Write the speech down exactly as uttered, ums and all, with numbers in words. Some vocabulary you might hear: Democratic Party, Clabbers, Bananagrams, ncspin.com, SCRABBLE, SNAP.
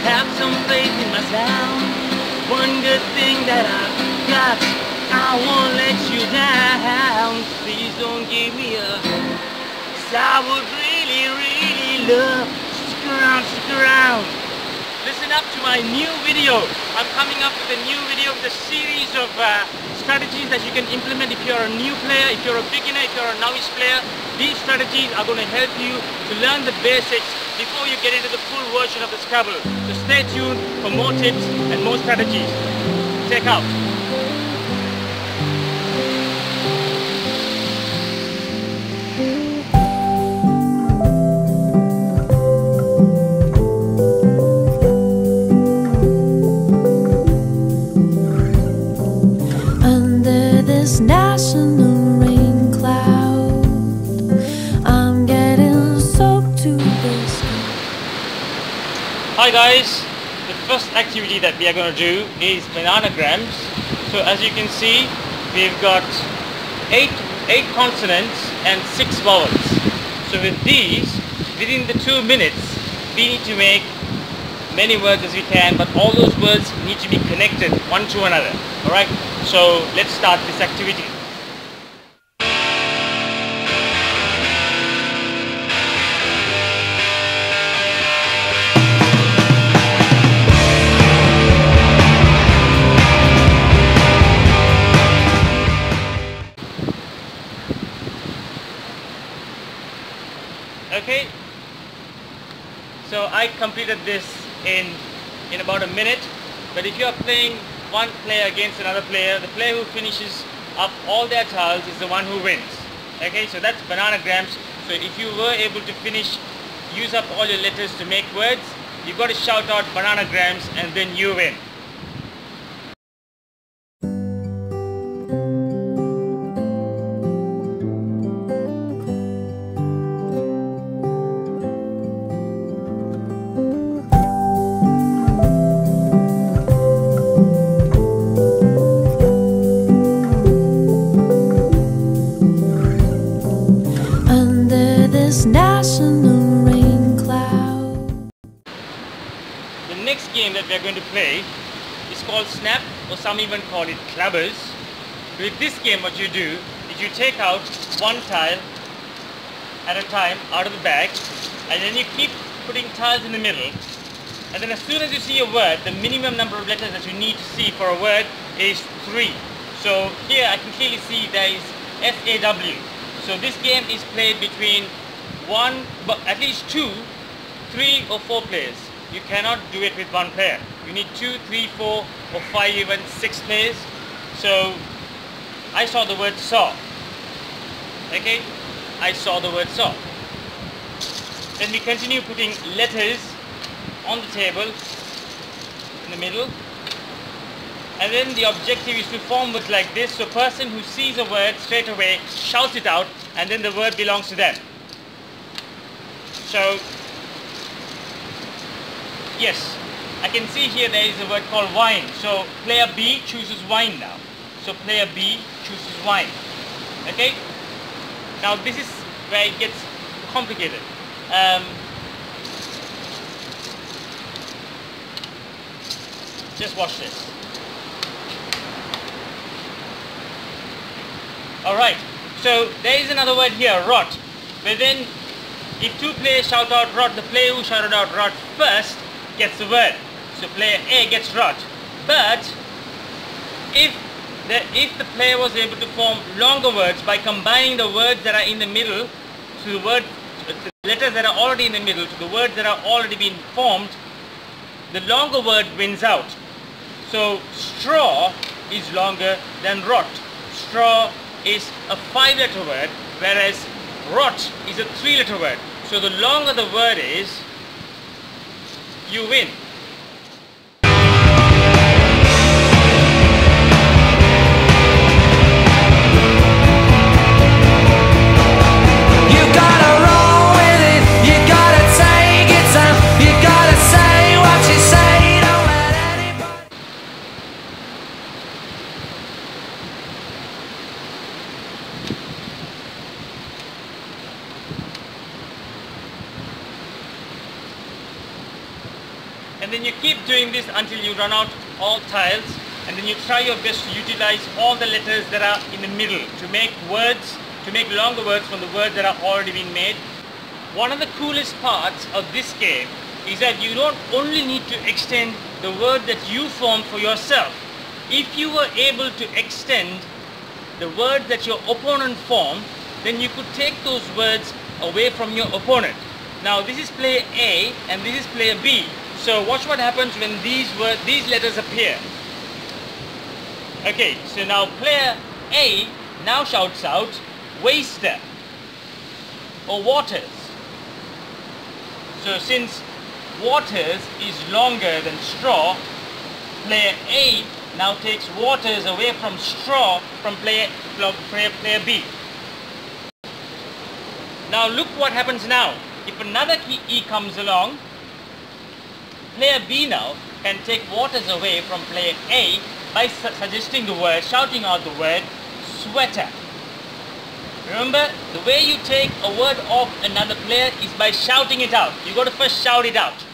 should have some faith in myself. One good thing that I've got, I won't let you down. Please don't give me up, 'cause I would really, really love to stick around, stick around. Listen up to my new video. I'm coming up with a new video with a series of uh, strategies that you can implement if you're a new player, if you're a beginner, if you're a novice player. These strategies are going to help you to learn the basics before you get into the full version of the Scrabble. So stay tuned for more tips and more strategies. Check out. National rain cloud, I'm getting soaked to this. Hi guys, the first activity that we are going to do is bananagrams. So as you can see, we've got eight, eight consonants and six vowels. So with these, within the two minutes, we need to make many words as we can, but all those words need to be connected one to another. Alright, so let's start this activity. Okay, so I completed this in in about a minute, but if you are playing one player against another player, the player who finishes up all their tiles is the one who wins. Okay, so that's bananagrams. So if you were able to finish, use up all your letters to make words, you've got to shout out bananagrams and then you win. National rain cloud. The next game that we are going to play is called SNAP, or some even call it Clabbers. With this game, what you do is you take out one tile at a time out of the bag, and then you keep putting tiles in the middle, and then as soon as you see a word, the minimum number of letters that you need to see for a word is three. So here I can clearly see there is S A W. So this game is played between one, but at least two, three or four players. You cannot do it with one player. You need two, three, four or five, even six players. So I saw the word saw. Okay, I saw the word saw. Then we continue putting letters on the table in the middle, and then the objective is to form words like this. So person who sees a word straight away shouts it out, and then the word belongs to them. So, yes, I can see here there is a word called wine. So player B chooses wine now. So player B chooses wine. Okay? Now this is where it gets complicated. Um, just watch this. Alright, so there is another word here, rot. But then, if two players shout out rot, the player who shouted out rot first gets the word. So player A gets rot. But if the, if the player was able to form longer words by combining the words that are in the middle to the word, to the letters that are already in the middle to the words that are already been formed, the longer word wins out. So straw is longer than rot. Straw is a five letter word, whereas rot is a three letter word. So the longer the word is, you win. and then you keep doing this until you run out all tiles, and then you try your best to utilize all the letters that are in the middle to make words, to make longer words from the words that have already been made. One of the coolest parts of this game is that you don't only need to extend the word that you form for yourself. If you were able to extend the word that your opponent formed, then you could take those words away from your opponent. Now this is player A and this is player B. So watch what happens when these word, these letters appear. Okay, so now player A now shouts out waster or waters. So since waters is longer than straw, player A now takes waters away from straw from player, from player B. Now look what happens now. If another key E comes along, player B now can take waters away from player A by su suggesting the word, shouting out the word sweater. Remember, the way you take a word off another player is by shouting it out. You've got to first shout it out.